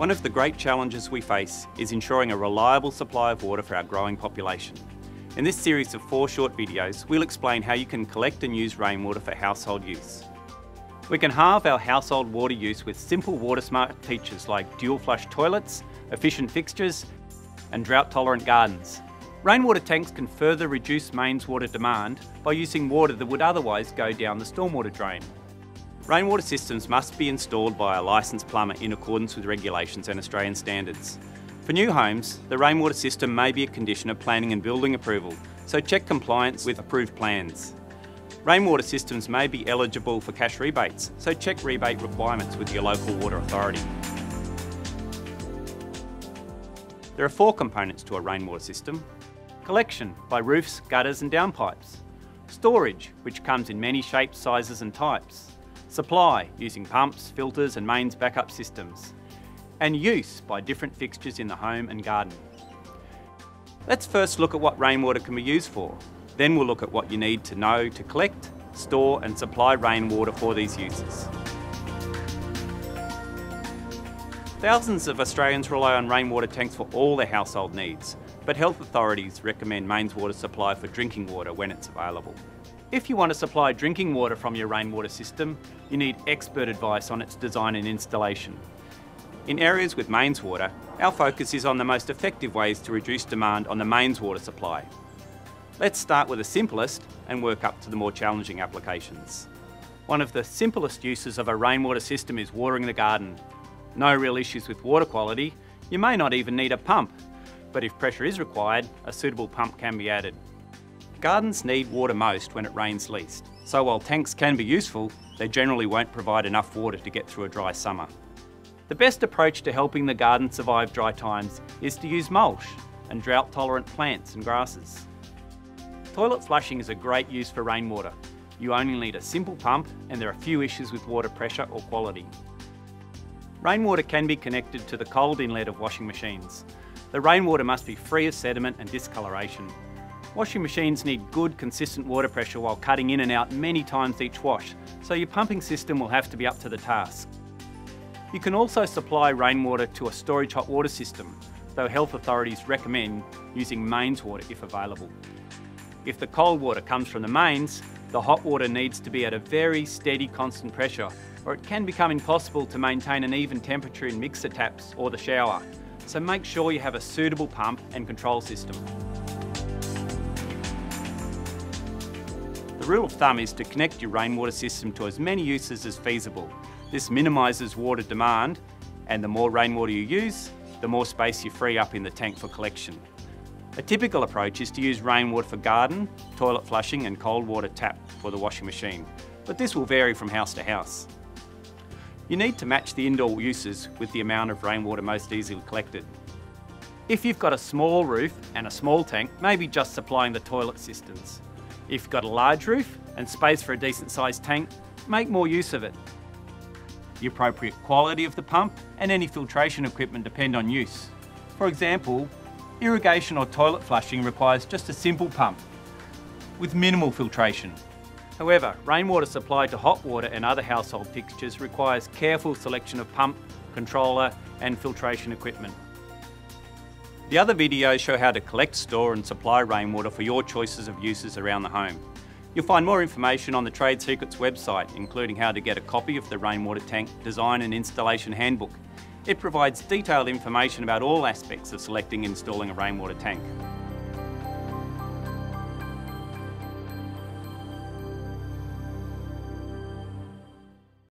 One of the great challenges we face is ensuring a reliable supply of water for our growing population. In this series of 4 short videos, we'll explain how you can collect and use rainwater for household use. We can halve our household water use with simple water-smart features like dual-flush toilets, efficient fixtures, and drought-tolerant gardens. Rainwater tanks can further reduce mains water demand by using water that would otherwise go down the stormwater drain. Rainwater systems must be installed by a licensed plumber in accordance with regulations and Australian standards. For new homes, the rainwater system may be a condition of planning and building approval, so check compliance with approved plans. Rainwater systems may be eligible for cash rebates, so check rebate requirements with your local water authority. There are 4 components to a rainwater system: collection by roofs, gutters and downpipes; storage, which comes in many shapes, sizes and types; supply, using pumps, filters and mains backup systems; and use by different fixtures in the home and garden. Let's first look at what rainwater can be used for. Then we'll look at what you need to know to collect, store and supply rainwater for these uses. Thousands of Australians rely on rainwater tanks for all their household needs, but health authorities recommend mains water supply for drinking water when it's available. If you want to supply drinking water from your rainwater system, you need expert advice on its design and installation. In areas with mains water, our focus is on the most effective ways to reduce demand on the mains water supply. Let's start with the simplest and work up to the more challenging applications. One of the simplest uses of a rainwater system is watering the garden. No real issues with water quality. You may not even need a pump, but if pressure is required, a suitable pump can be added. Gardens need water most when it rains least, so while tanks can be useful, they generally won't provide enough water to get through a dry summer. The best approach to helping the garden survive dry times is to use mulch and drought-tolerant plants and grasses. Toilet flushing is a great use for rainwater. You only need a simple pump and there are few issues with water pressure or quality. Rainwater can be connected to the cold inlet of washing machines. The rainwater must be free of sediment and discoloration. Washing machines need good, consistent water pressure while cutting in and out many times each wash, so your pumping system will have to be up to the task. You can also supply rainwater to a storage hot water system, though health authorities recommend using mains water if available. If the cold water comes from the mains, the hot water needs to be at a very steady, constant pressure, or it can become impossible to maintain an even temperature in mixer taps or the shower. So make sure you have a suitable pump and control system. The rule of thumb is to connect your rainwater system to as many uses as feasible. This minimises water demand, and the more rainwater you use, the more space you free up in the tank for collection. A typical approach is to use rainwater for garden, toilet flushing and cold water tap for the washing machine, but this will vary from house to house. You need to match the indoor uses with the amount of rainwater most easily collected. If you've got a small roof and a small tank, maybe just supplying the toilet systems. If you've got a large roof and space for a decent sized tank, make more use of it. The appropriate quality of the pump and any filtration equipment depend on use. For example, irrigation or toilet flushing requires just a simple pump with minimal filtration. However, rainwater supplied to hot water and other household fixtures requires careful selection of pump, controller and filtration equipment. The other videos show how to collect, store and supply rainwater for your choices of uses around the home. You'll find more information on the Trade Secrets website, including how to get a copy of the Rainwater Tank Design and Installation Handbook. It provides detailed information about all aspects of selecting and installing a rainwater tank.